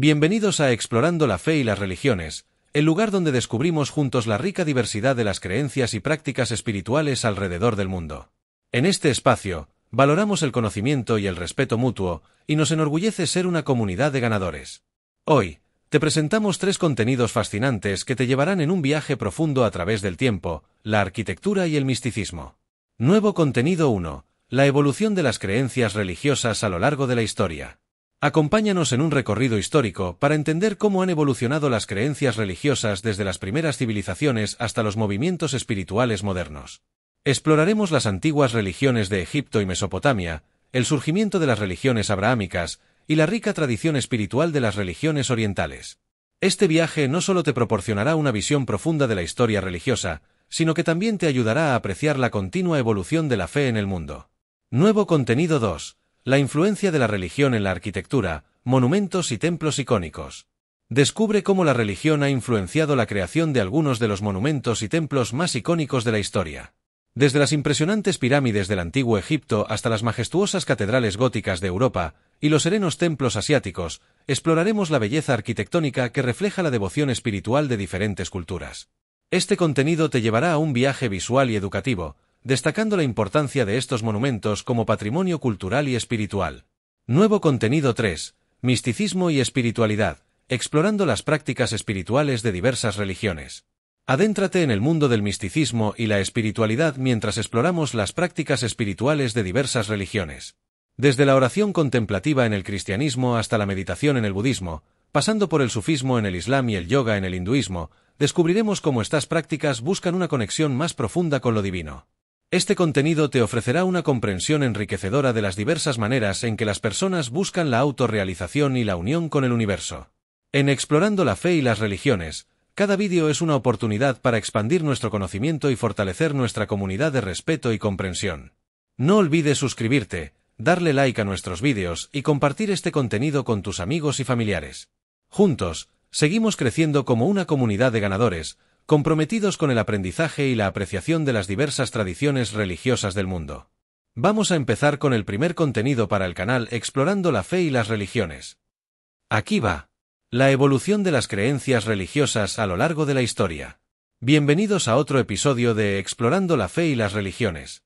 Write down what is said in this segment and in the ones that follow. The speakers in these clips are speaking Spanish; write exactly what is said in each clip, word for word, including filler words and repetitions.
Bienvenidos a Explorando la Fe y las Religiones, el lugar donde descubrimos juntos la rica diversidad de las creencias y prácticas espirituales alrededor del mundo. En este espacio, valoramos el conocimiento y el respeto mutuo, y nos enorgullece ser una comunidad de ganadores. Hoy, te presentamos tres contenidos fascinantes que te llevarán en un viaje profundo a través del tiempo, la arquitectura y el misticismo. Nuevo contenido uno. La evolución de las creencias religiosas a lo largo de la historia. Acompáñanos en un recorrido histórico para entender cómo han evolucionado las creencias religiosas desde las primeras civilizaciones hasta los movimientos espirituales modernos. Exploraremos las antiguas religiones de Egipto y Mesopotamia, el surgimiento de las religiones abrahámicas y la rica tradición espiritual de las religiones orientales. Este viaje no solo te proporcionará una visión profunda de la historia religiosa, sino que también te ayudará a apreciar la continua evolución de la fe en el mundo. Nuevo contenido dos. La influencia de la religión en la arquitectura, monumentos y templos icónicos. Descubre cómo la religión ha influenciado la creación de algunos de los monumentos y templos más icónicos de la historia. Desde las impresionantes pirámides del antiguo Egipto hasta las majestuosas catedrales góticas de Europa y los serenos templos asiáticos, exploraremos la belleza arquitectónica que refleja la devoción espiritual de diferentes culturas. Este contenido te llevará a un viaje visual y educativo, destacando la importancia de estos monumentos como patrimonio cultural y espiritual. Nuevo contenido tres. Misticismo y espiritualidad, explorando las prácticas espirituales de diversas religiones. Adéntrate en el mundo del misticismo y la espiritualidad mientras exploramos las prácticas espirituales de diversas religiones. Desde la oración contemplativa en el cristianismo hasta la meditación en el budismo, pasando por el sufismo en el islam y el yoga en el hinduismo, descubriremos cómo estas prácticas buscan una conexión más profunda con lo divino. Este contenido te ofrecerá una comprensión enriquecedora de las diversas maneras en que las personas buscan la autorrealización y la unión con el universo. En Explorando la Fe y las Religiones, cada vídeo es una oportunidad para expandir nuestro conocimiento y fortalecer nuestra comunidad de respeto y comprensión. No olvides suscribirte, darle like a nuestros vídeos y compartir este contenido con tus amigos y familiares. Juntos, seguimos creciendo como una comunidad de ganadores, comprometidos con el aprendizaje y la apreciación de las diversas tradiciones religiosas del mundo. Vamos a empezar con el primer contenido para el canal Explorando la Fe y las Religiones. Aquí va. La evolución de las creencias religiosas a lo largo de la historia. Bienvenidos a otro episodio de Explorando la Fe y las Religiones.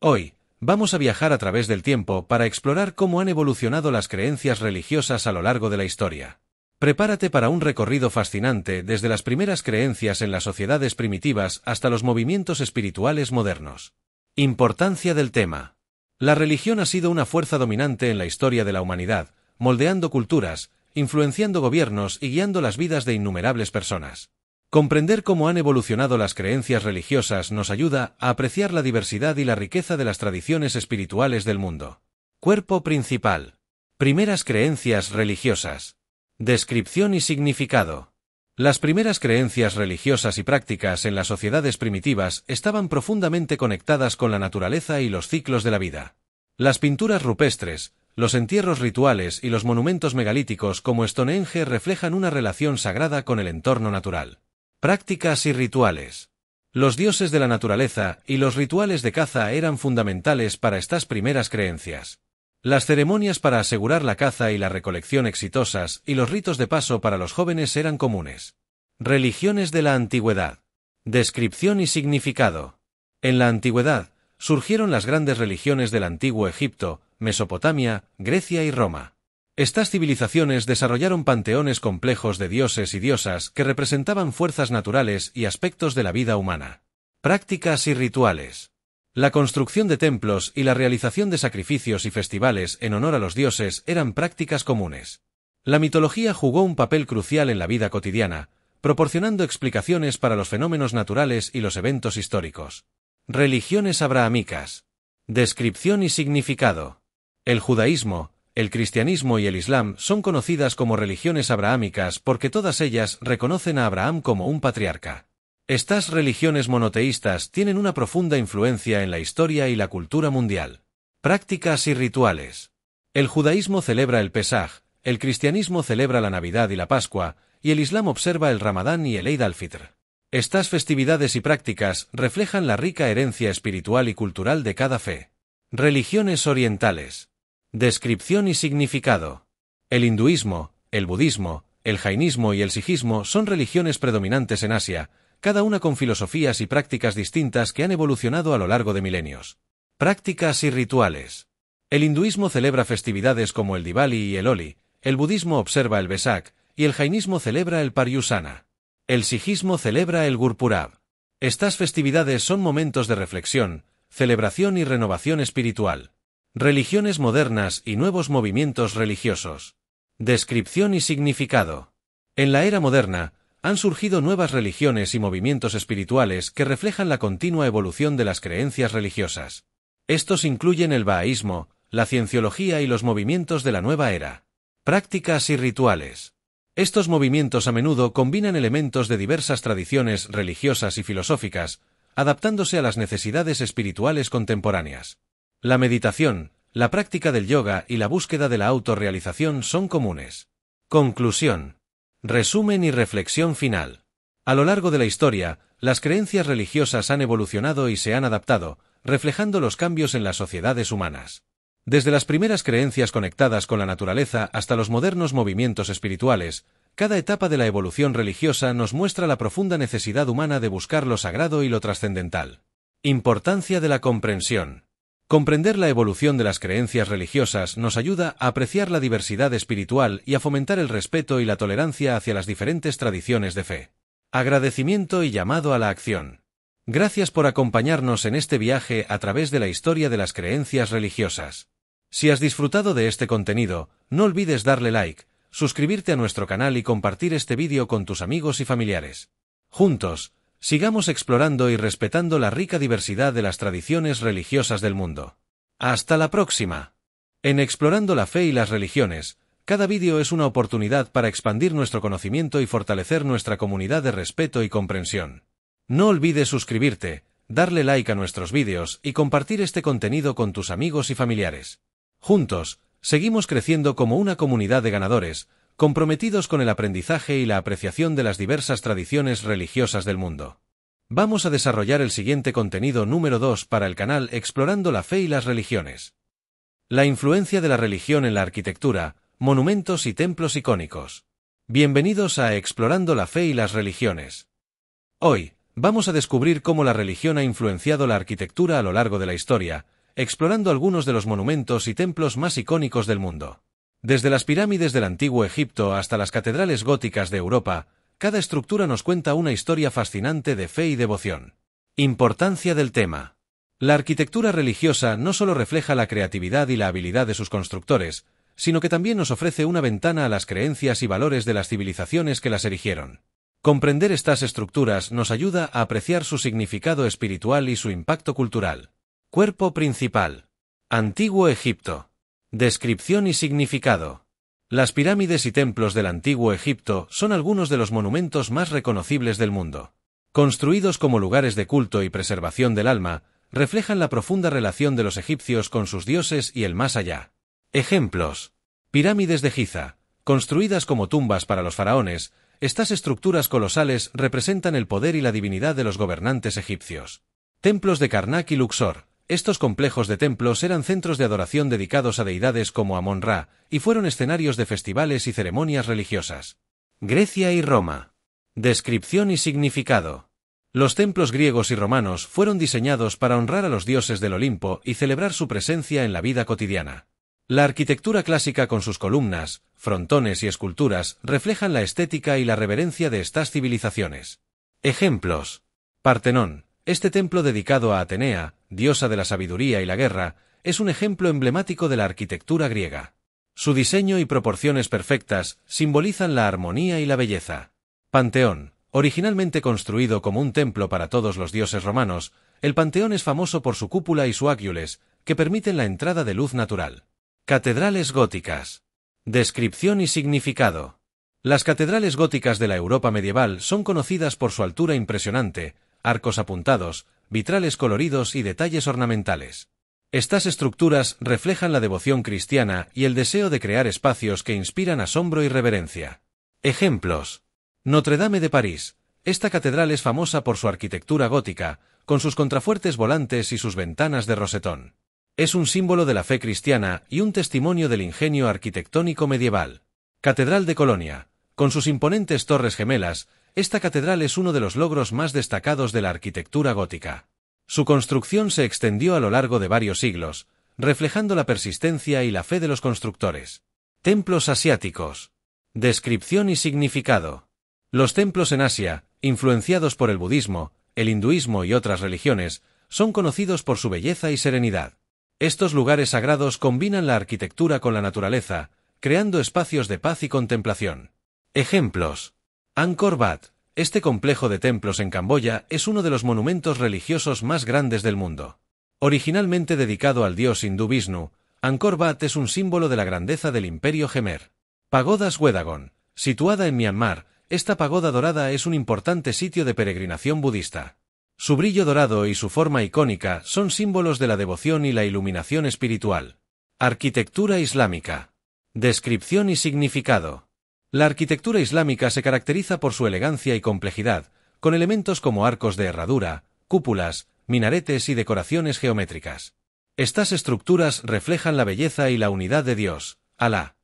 Hoy, vamos a viajar a través del tiempo para explorar cómo han evolucionado las creencias religiosas a lo largo de la historia. Prepárate para un recorrido fascinante desde las primeras creencias en las sociedades primitivas hasta los movimientos espirituales modernos. Importancia del tema. La religión ha sido una fuerza dominante en la historia de la humanidad, moldeando culturas, influenciando gobiernos y guiando las vidas de innumerables personas. Comprender cómo han evolucionado las creencias religiosas nos ayuda a apreciar la diversidad y la riqueza de las tradiciones espirituales del mundo. Cuerpo principal. Primeras creencias religiosas. Descripción y significado. Las primeras creencias religiosas y prácticas en las sociedades primitivas estaban profundamente conectadas con la naturaleza y los ciclos de la vida. Las pinturas rupestres, los entierros rituales y los monumentos megalíticos como Stonehenge reflejan una relación sagrada con el entorno natural. Prácticas y rituales. Los dioses de la naturaleza y los rituales de caza eran fundamentales para estas primeras creencias. Las ceremonias para asegurar la caza y la recolección exitosas y los ritos de paso para los jóvenes eran comunes. Religiones de la antigüedad. Descripción y significado. En la antigüedad, surgieron las grandes religiones del antiguo Egipto, Mesopotamia, Grecia y Roma. Estas civilizaciones desarrollaron panteones complejos de dioses y diosas que representaban fuerzas naturales y aspectos de la vida humana. Prácticas y rituales. La construcción de templos y la realización de sacrificios y festivales en honor a los dioses eran prácticas comunes. La mitología jugó un papel crucial en la vida cotidiana, proporcionando explicaciones para los fenómenos naturales y los eventos históricos. Religiones abrahámicas. Descripción y significado. El judaísmo, el cristianismo y el islam son conocidas como religiones abrahámicas porque todas ellas reconocen a Abraham como un patriarca. Estas religiones monoteístas tienen una profunda influencia en la historia y la cultura mundial. Prácticas y rituales. El judaísmo celebra el Pesaj, el cristianismo celebra la Navidad y la Pascua, y el Islam observa el Ramadán y el Eid al-Fitr. Estas festividades y prácticas reflejan la rica herencia espiritual y cultural de cada fe. Religiones orientales. Descripción y significado. El hinduismo, El budismo, el jainismo y el sijismo son religiones predominantes en Asia, cada una con filosofías y prácticas distintas que han evolucionado a lo largo de milenios. Prácticas y rituales. El hinduismo celebra festividades como el Diwali y el Holi, el budismo observa el Vesak, y el jainismo celebra el Paryusana. El sijismo celebra el Gurpurab. Estas festividades son momentos de reflexión, celebración y renovación espiritual. Religiones modernas y nuevos movimientos religiosos. Descripción y significado. En la era moderna, han surgido nuevas religiones y movimientos espirituales que reflejan la continua evolución de las creencias religiosas. Estos incluyen el bahaísmo, la cienciología y los movimientos de la nueva era. Prácticas y rituales. Estos movimientos a menudo combinan elementos de diversas tradiciones religiosas y filosóficas, adaptándose a las necesidades espirituales contemporáneas. La meditación, la práctica del yoga y la búsqueda de la autorrealización son comunes. Conclusión. Resumen y reflexión final. A lo largo de la historia, las creencias religiosas han evolucionado y se han adaptado, reflejando los cambios en las sociedades humanas. Desde las primeras creencias conectadas con la naturaleza hasta los modernos movimientos espirituales, cada etapa de la evolución religiosa nos muestra la profunda necesidad humana de buscar lo sagrado y lo trascendental. Importancia de la comprensión. Comprender la evolución de las creencias religiosas nos ayuda a apreciar la diversidad espiritual y a fomentar el respeto y la tolerancia hacia las diferentes tradiciones de fe. Agradecimiento y llamado a la acción. Gracias por acompañarnos en este viaje a través de la historia de las creencias religiosas. Si has disfrutado de este contenido, no olvides darle like, suscribirte a nuestro canal y compartir este vídeo con tus amigos y familiares. Juntos, sigamos explorando y respetando la rica diversidad de las tradiciones religiosas del mundo. ¡Hasta la próxima! En Explorando la Fe y las Religiones, cada vídeo es una oportunidad para expandir nuestro conocimiento y fortalecer nuestra comunidad de respeto y comprensión. No olvides suscribirte, darle like a nuestros vídeos y compartir este contenido con tus amigos y familiares. Juntos, seguimos creciendo como una comunidad de ganadores, comprometidos con el aprendizaje y la apreciación de las diversas tradiciones religiosas del mundo. Vamos a desarrollar el siguiente contenido número dos para el canal Explorando la Fe y las Religiones. La influencia de la religión en la arquitectura, monumentos y templos icónicos. Bienvenidos a Explorando la Fe y las Religiones. Hoy, vamos a descubrir cómo la religión ha influenciado la arquitectura a lo largo de la historia, explorando algunos de los monumentos y templos más icónicos del mundo. Desde las pirámides del antiguo Egipto hasta las catedrales góticas de Europa, cada estructura nos cuenta una historia fascinante de fe y devoción. Importancia del tema. La arquitectura religiosa no solo refleja la creatividad y la habilidad de sus constructores, sino que también nos ofrece una ventana a las creencias y valores de las civilizaciones que las erigieron. Comprender estas estructuras nos ayuda a apreciar su significado espiritual y su impacto cultural. Cuerpo principal. Antiguo Egipto. Descripción y significado. Las pirámides y templos del Antiguo Egipto son algunos de los monumentos más reconocibles del mundo. Construidos como lugares de culto y preservación del alma, reflejan la profunda relación de los egipcios con sus dioses y el más allá. Ejemplos. Pirámides de Giza. Construidas como tumbas para los faraones, estas estructuras colosales representan el poder y la divinidad de los gobernantes egipcios. Templos de Karnak y Luxor. Estos complejos de templos eran centros de adoración dedicados a deidades como Amon-Ra y fueron escenarios de festivales y ceremonias religiosas. Grecia y Roma. Descripción y significado. Los templos griegos y romanos fueron diseñados para honrar a los dioses del Olimpo y celebrar su presencia en la vida cotidiana. La arquitectura clásica con sus columnas, frontones y esculturas reflejan la estética y la reverencia de estas civilizaciones. Ejemplos. Partenón. Este templo dedicado a Atenea, diosa de la sabiduría y la guerra, es un ejemplo emblemático de la arquitectura griega. Su diseño y proporciones perfectas simbolizan la armonía y la belleza. Panteón. Originalmente construido como un templo para todos los dioses romanos, el Panteón es famoso por su cúpula y su ácules, que permiten la entrada de luz natural. Catedrales góticas. Descripción y significado. Las catedrales góticas de la Europa medieval son conocidas por su altura impresionante, arcos apuntados, vitrales coloridos y detalles ornamentales. Estas estructuras reflejan la devoción cristiana y el deseo de crear espacios que inspiran asombro y reverencia. Ejemplos. Notre Dame de París. Esta catedral es famosa por su arquitectura gótica, con sus contrafuertes volantes y sus ventanas de rosetón. Es un símbolo de la fe cristiana y un testimonio del ingenio arquitectónico medieval. Catedral de Colonia. Con sus imponentes torres gemelas, esta catedral es uno de los logros más destacados de la arquitectura gótica. Su construcción se extendió a lo largo de varios siglos, reflejando la persistencia y la fe de los constructores. Templos asiáticos. Descripción y significado. Los templos en Asia, influenciados por el budismo, el hinduismo y otras religiones, son conocidos por su belleza y serenidad. Estos lugares sagrados combinan la arquitectura con la naturaleza, creando espacios de paz y contemplación. Ejemplos. Angkor Wat. Este complejo de templos en Camboya es uno de los monumentos religiosos más grandes del mundo. Originalmente dedicado al dios hindú Vishnu, Angkor Wat es un símbolo de la grandeza del Imperio Khmer. Pagodas Wedagón. Situada en Myanmar, esta pagoda dorada es un importante sitio de peregrinación budista. Su brillo dorado y su forma icónica son símbolos de la devoción y la iluminación espiritual. Arquitectura islámica. Descripción y significado. La arquitectura islámica se caracteriza por su elegancia y complejidad, con elementos como arcos de herradura, cúpulas, minaretes y decoraciones geométricas. Estas estructuras reflejan la belleza y la unidad de Dios, Alá.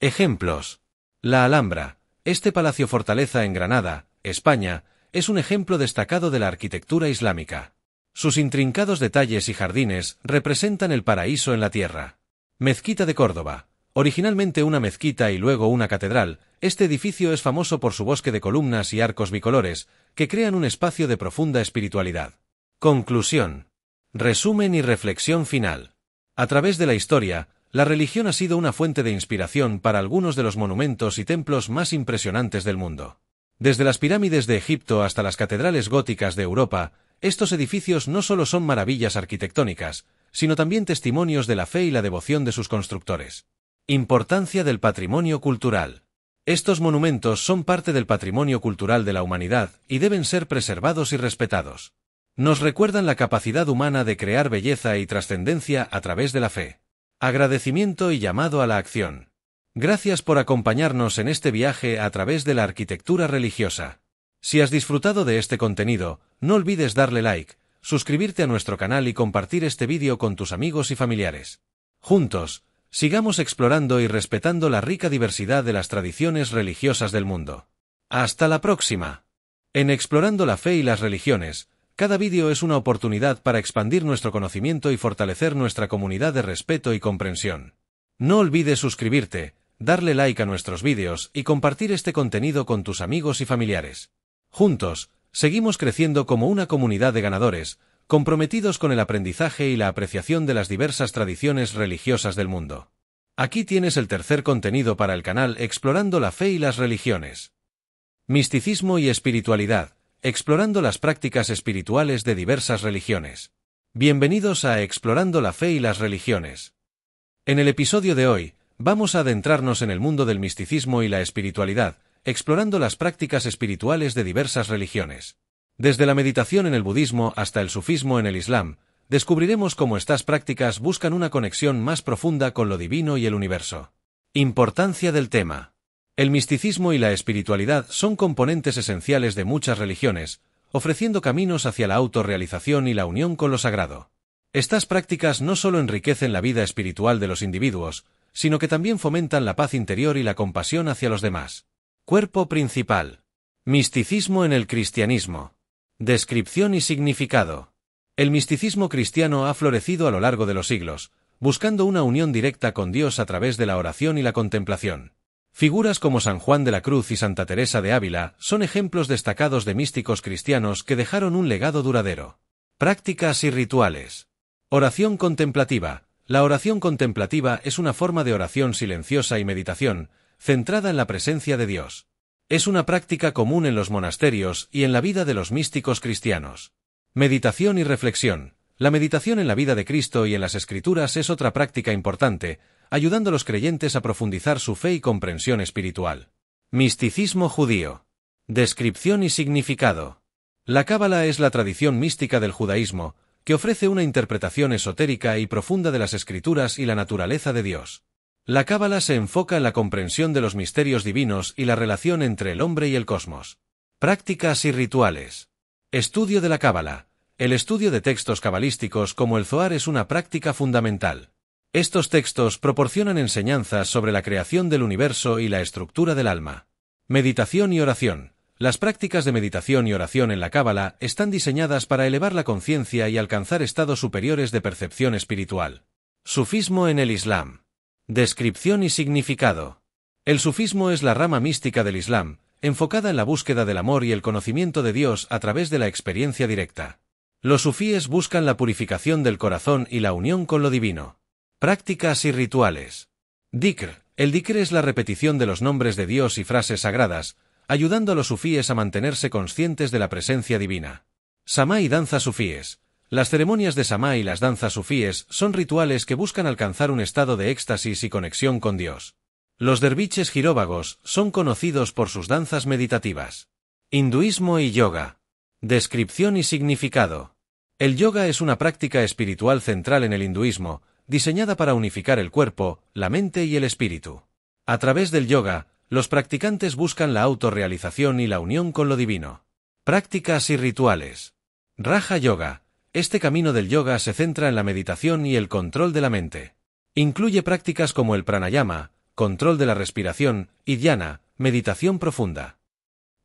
Ejemplos. La Alhambra. Este palacio fortaleza en Granada, España, es un ejemplo destacado de la arquitectura islámica. Sus intrincados detalles y jardines representan el paraíso en la tierra. Mezquita de Córdoba. Originalmente una mezquita y luego una catedral, este edificio es famoso por su bosque de columnas y arcos bicolores, que crean un espacio de profunda espiritualidad. Conclusión. Resumen y reflexión final. A través de la historia, la religión ha sido una fuente de inspiración para algunos de los monumentos y templos más impresionantes del mundo. Desde las pirámides de Egipto hasta las catedrales góticas de Europa, estos edificios no solo son maravillas arquitectónicas, sino también testimonios de la fe y la devoción de sus constructores. Importancia del patrimonio cultural. Estos monumentos son parte del patrimonio cultural de la humanidad y deben ser preservados y respetados. Nos recuerdan la capacidad humana de crear belleza y trascendencia a través de la fe. Agradecimiento y llamado a la acción. Gracias por acompañarnos en este viaje a través de la arquitectura religiosa. Si has disfrutado de este contenido, no olvides darle like, suscribirte a nuestro canal y compartir este vídeo con tus amigos y familiares. Juntos, sigamos explorando y respetando la rica diversidad de las tradiciones religiosas del mundo. ¡Hasta la próxima! En Explorando la Fe y las Religiones, cada vídeo es una oportunidad para expandir nuestro conocimiento y fortalecer nuestra comunidad de respeto y comprensión. No olvides suscribirte, darle like a nuestros vídeos y compartir este contenido con tus amigos y familiares. Juntos, seguimos creciendo como una comunidad de ganadores, comprometidos con el aprendizaje y la apreciación de las diversas tradiciones religiosas del mundo. Aquí tienes el tercer contenido para el canal Explorando la Fe y las Religiones. Misticismo y espiritualidad, explorando las prácticas espirituales de diversas religiones. Bienvenidos a Explorando la Fe y las Religiones. En el episodio de hoy, vamos a adentrarnos en el mundo del misticismo y la espiritualidad, explorando las prácticas espirituales de diversas religiones. Desde la meditación en el budismo hasta el sufismo en el Islam, descubriremos cómo estas prácticas buscan una conexión más profunda con lo divino y el universo. Importancia del tema. El misticismo y la espiritualidad son componentes esenciales de muchas religiones, ofreciendo caminos hacia la autorrealización y la unión con lo sagrado. Estas prácticas no solo enriquecen la vida espiritual de los individuos, sino que también fomentan la paz interior y la compasión hacia los demás. Cuerpo principal. Misticismo en el cristianismo. Descripción y significado. El misticismo cristiano ha florecido a lo largo de los siglos, buscando una unión directa con Dios a través de la oración y la contemplación. Figuras como San Juan de la Cruz y Santa Teresa de Ávila son ejemplos destacados de místicos cristianos que dejaron un legado duradero. Prácticas y rituales. Oración contemplativa. La oración contemplativa es una forma de oración silenciosa y meditación, centrada en la presencia de Dios. Es una práctica común en los monasterios y en la vida de los místicos cristianos. Meditación y reflexión. La meditación en la vida de Cristo y en las Escrituras es otra práctica importante, ayudando a los creyentes a profundizar su fe y comprensión espiritual. Misticismo judío. Descripción y significado. La cábala es la tradición mística del judaísmo, que ofrece una interpretación esotérica y profunda de las Escrituras y la naturaleza de Dios. La cábala se enfoca en la comprensión de los misterios divinos y la relación entre el hombre y el cosmos. Prácticas y rituales. Estudio de la cábala. El estudio de textos cabalísticos como el Zohar es una práctica fundamental. Estos textos proporcionan enseñanzas sobre la creación del universo y la estructura del alma. Meditación y oración. Las prácticas de meditación y oración en la Cábala están diseñadas para elevar la conciencia y alcanzar estados superiores de percepción espiritual. Sufismo en el Islam. Descripción y significado. El sufismo es la rama mística del Islam, enfocada en la búsqueda del amor y el conocimiento de Dios a través de la experiencia directa. Los sufíes buscan la purificación del corazón y la unión con lo divino. Prácticas y rituales. Dhikr. El dhikr es la repetición de los nombres de Dios y frases sagradas, ayudando a los sufíes a mantenerse conscientes de la presencia divina. Samá y danzas sufíes. Las ceremonias de samá y las danzas sufíes son rituales que buscan alcanzar un estado de éxtasis y conexión con Dios. Los derviches giróvagos son conocidos por sus danzas meditativas. Hinduismo y yoga. Descripción y significado. El yoga es una práctica espiritual central en el hinduismo, diseñada para unificar el cuerpo, la mente y el espíritu. A través del yoga, los practicantes buscan la autorrealización y la unión con lo divino. Prácticas y rituales. Raja Yoga. Este camino del yoga se centra en la meditación y el control de la mente. Incluye prácticas como el pranayama, control de la respiración, y dhyana, meditación profunda.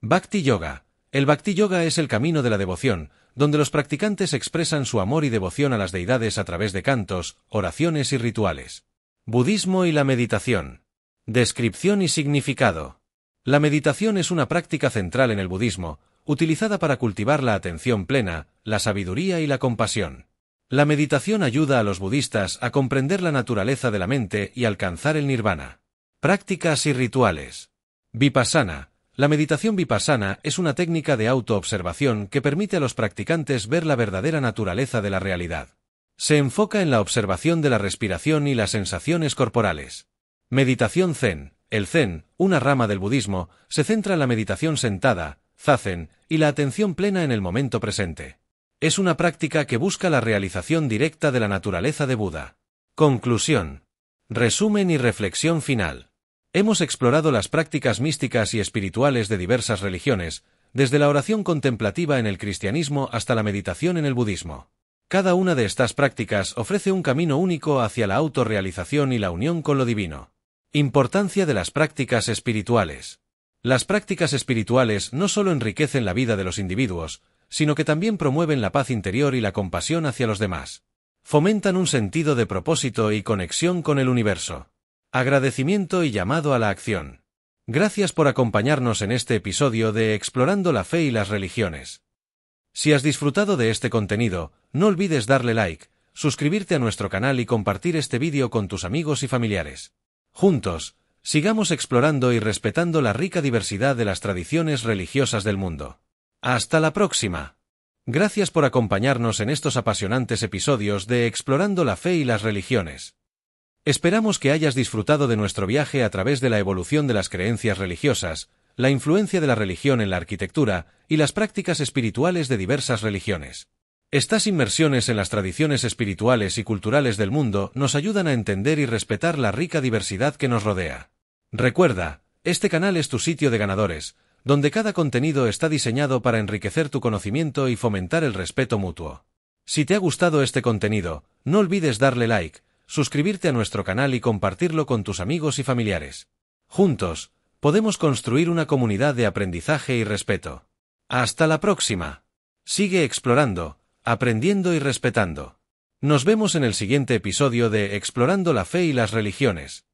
Bhakti Yoga. El Bhakti Yoga es el camino de la devoción, donde los practicantes expresan su amor y devoción a las deidades a través de cantos, oraciones y rituales. Budismo y la meditación. Descripción y significado. La meditación es una práctica central en el budismo, utilizada para cultivar la atención plena, la sabiduría y la compasión. La meditación ayuda a los budistas a comprender la naturaleza de la mente y alcanzar el nirvana. Prácticas y rituales. Vipassana. La meditación vipassana es una técnica de autoobservación que permite a los practicantes ver la verdadera naturaleza de la realidad. Se enfoca en la observación de la respiración y las sensaciones corporales. Meditación Zen. El Zen, una rama del budismo, se centra en la meditación sentada, zazen, y la atención plena en el momento presente. Es una práctica que busca la realización directa de la naturaleza de Buda. Conclusión. Resumen y reflexión final. Hemos explorado las prácticas místicas y espirituales de diversas religiones, desde la oración contemplativa en el cristianismo hasta la meditación en el budismo. Cada una de estas prácticas ofrece un camino único hacia la autorrealización y la unión con lo divino. Importancia de las prácticas espirituales. Las prácticas espirituales no solo enriquecen la vida de los individuos, sino que también promueven la paz interior y la compasión hacia los demás. Fomentan un sentido de propósito y conexión con el universo. Agradecimiento y llamado a la acción. Gracias por acompañarnos en este episodio de Explorando la Fe y las Religiones. Si has disfrutado de este contenido, no olvides darle like, suscribirte a nuestro canal y compartir este vídeo con tus amigos y familiares. Juntos, sigamos explorando y respetando la rica diversidad de las tradiciones religiosas del mundo. ¡Hasta la próxima! Gracias por acompañarnos en estos apasionantes episodios de Explorando la Fe y las Religiones. Esperamos que hayas disfrutado de nuestro viaje a través de la evolución de las creencias religiosas, la influencia de la religión en la arquitectura y las prácticas espirituales de diversas religiones. Estas inmersiones en las tradiciones espirituales y culturales del mundo nos ayudan a entender y respetar la rica diversidad que nos rodea. Recuerda, este canal es tu sitio de ganadores, donde cada contenido está diseñado para enriquecer tu conocimiento y fomentar el respeto mutuo. Si te ha gustado este contenido, no olvides darle like, suscribirte a nuestro canal y compartirlo con tus amigos y familiares. Juntos, podemos construir una comunidad de aprendizaje y respeto. ¡Hasta la próxima! Sigue explorando, aprendiendo y respetando. Nos vemos en el siguiente episodio de Explorando la Fe y las Religiones.